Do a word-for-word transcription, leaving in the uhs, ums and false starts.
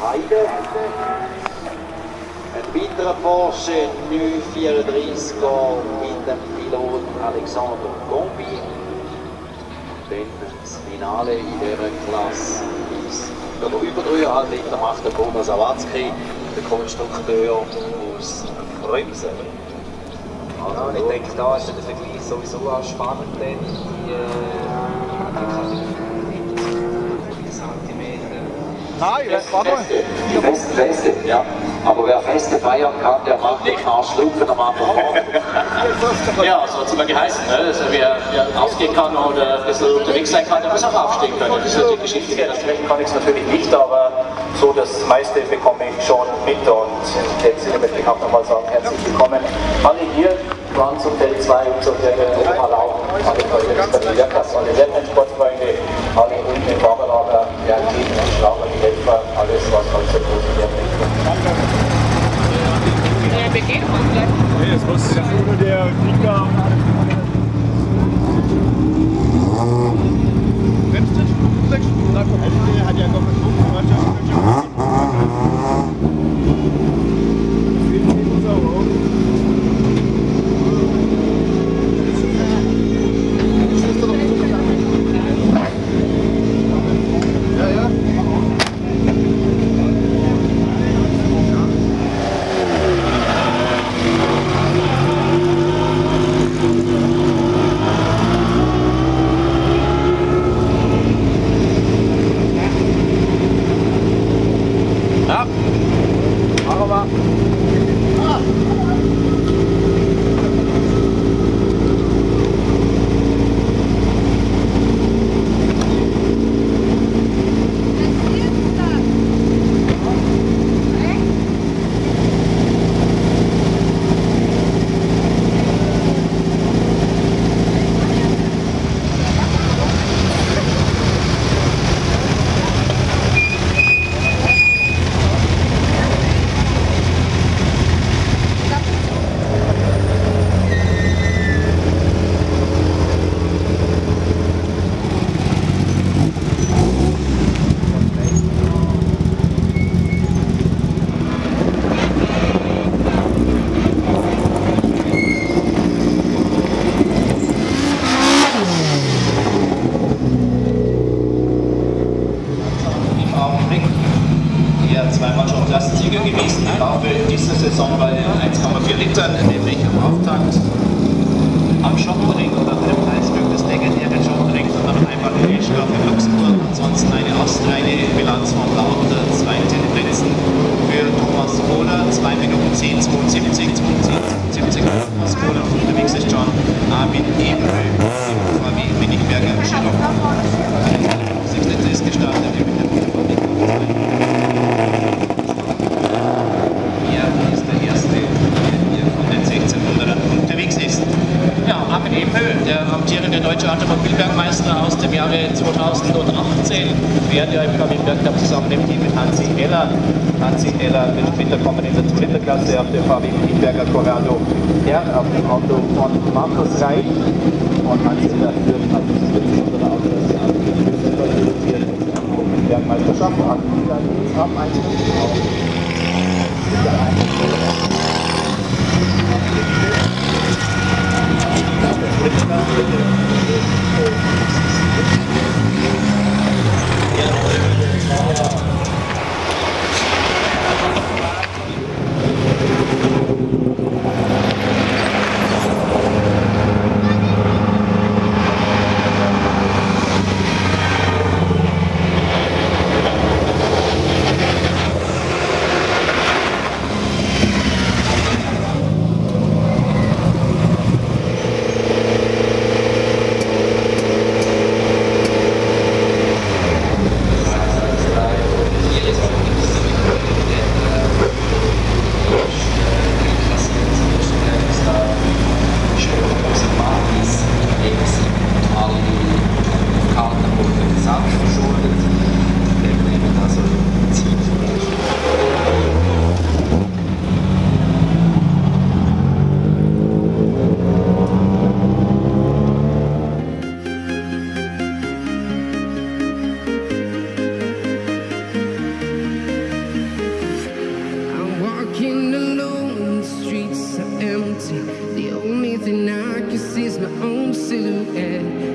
Heide. Ein weiterer Porsche neun vierunddreißiger mit dem Piloten Alexander Gombi. Und dann das Finale in dieser Klasse ist über drei Komma fünf Liter macht der Bruno Sawatzki, der Konstrukteur aus Bremsen. Also ich denke, da ist der Vergleich sowieso auch spannend, denn die Kategorie Nein, wer Feste, Feste, ja. Aber wer Feste feiern kann, der macht nicht Arschlupfen am anderen Morgen. Ja, so hat es immer geheißen, ne? Also wer, wer ausgehen kann oder ein bisschen unterwegs sein kann, der muss auch aufstehen können. Das ist die Geschichte. Ja, das Recht kann ich natürlich nicht, aber so das meiste bekomme ich schon mit. Und in dem Sinne möchte ich auch nochmal sagen, herzlich willkommen. Alle hier waren zum Teil zwei und zum Teil Oberlau. Alle Freunde des Berlin-Werkers, alle Werkmann-Sportfreunde, alle unten im Wagenlager, die Aktiven, die Schlager, die Helfer, alles, was heute so groß ist. Wir gehen uns gleich. Nee, es muss nur der Krieger. Wenn es nicht sechs Stunden lang kommt, hat ja noch eine Flugmannschaft. something I can see is my own silhouette.